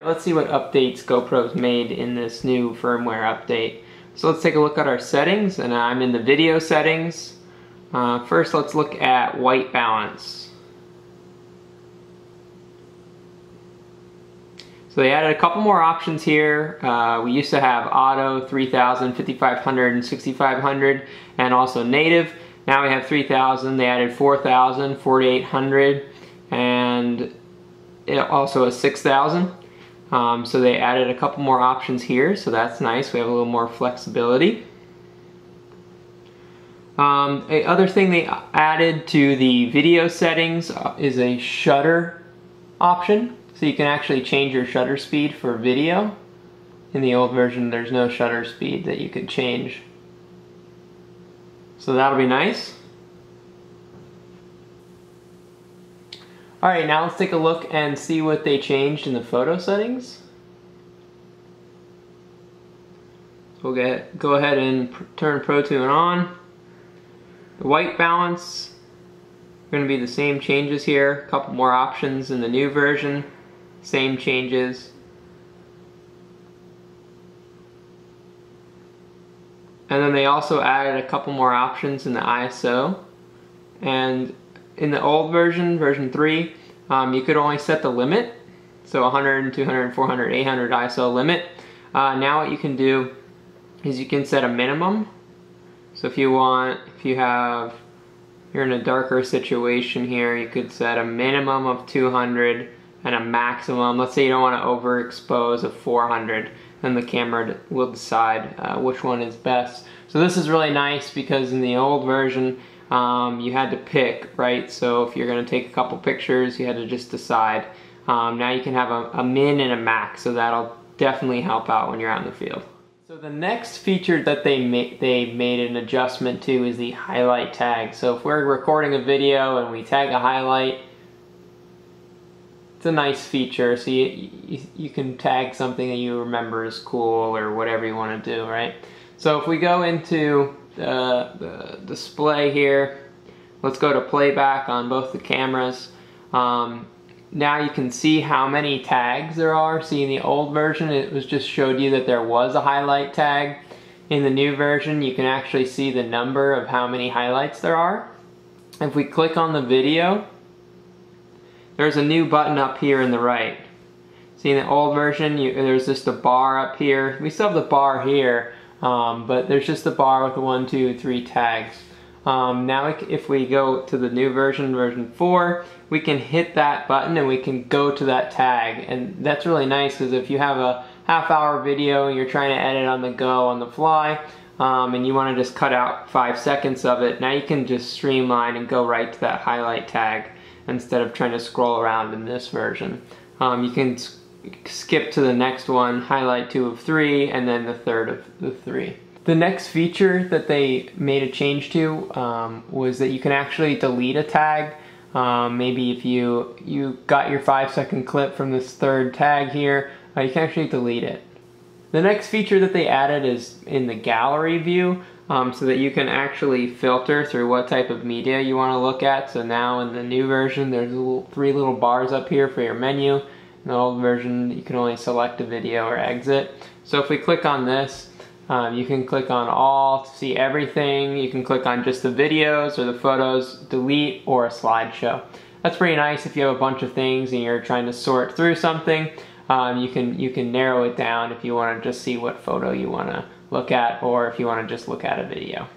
Let's see what updates GoPro's made in this new firmware update. So let's take a look at our settings, and I'm in the video settings. First let's look at white balance. So they added a couple more options here. We used to have auto, 3000, 5500, and 6500, and also native. Now we have 3000, they added 4000, 4800, and also a 6000. So they added a couple more options here, so that's nice. We have a little more flexibility. The other thing they added to the video settings is a shutter option. So you can actually change your shutter speed for video. In the old version, there's no shutter speed that you could change. So that'll be nice. Alright, now let's take a look and see what they changed in the photo settings. So we'll go ahead and turn Protune on. The white balance, going to be the same changes here. A couple more options in the new version. Same changes. And then they also added a couple more options in the ISO. And in the old version, version 3, you could only set the limit, so 100, 200, 400, 800 ISO limit. Now what you can do is you can set a minimum. So if you're in a darker situation here, you could set a minimum of 200 and a maximum. Let's say you don't want to overexpose of 400, then the camera will decide which one is best. So this is really nice because in the old version, you had to pick, right? So if you're going to take a couple pictures, you had to just decide. Now you can have a min and a max, so that'll definitely help out when you're out in the field. So the next feature that they made an adjustment to is the highlight tag. So if we're recording a video and we tag a highlight, it's a nice feature. So you can tag something that you remember is cool or whatever you want to do, right? So if we go into the display here, let's go to playback on both the cameras. Now you can see how many tags there are. See, in the old version it was just showed you that there was a highlight tag. In the new version you can actually see the number of how many highlights there are. If we click on the video, there's a new button up here in the right. See, in the old version there's just a bar up here. We still have the bar here, but there's just the bar with the 1, 2, 3 tags. Now if we go to the new version, version 4, we can hit that button and we can go to that tag, and that's really nice because if you have a half-hour video and you're trying to edit on the go, on the fly, and you want to just cut out 5 seconds of it, now you can just streamline and go right to that highlight tag instead of trying to scroll around in this version. You can skip to the next one, highlight 2 of 3, and then the third of the 3. The next feature that they made a change to was that you can actually delete a tag. Maybe if you got your 5-second clip from this third tag here, you can actually delete it. The next feature that they added is in the gallery view, so that you can actually filter through what type of media you want to look at. So now in the new version there's three little bars up here for your menu. In the old version, you can only select a video or exit. So if we click on this, you can click on all to see everything. You can click on just the videos or the photos, delete, or a slideshow. That's pretty nice if you have a bunch of things and you're trying to sort through something. You can narrow it down if you want to just see what photo you want to look at or if you want to just look at a video.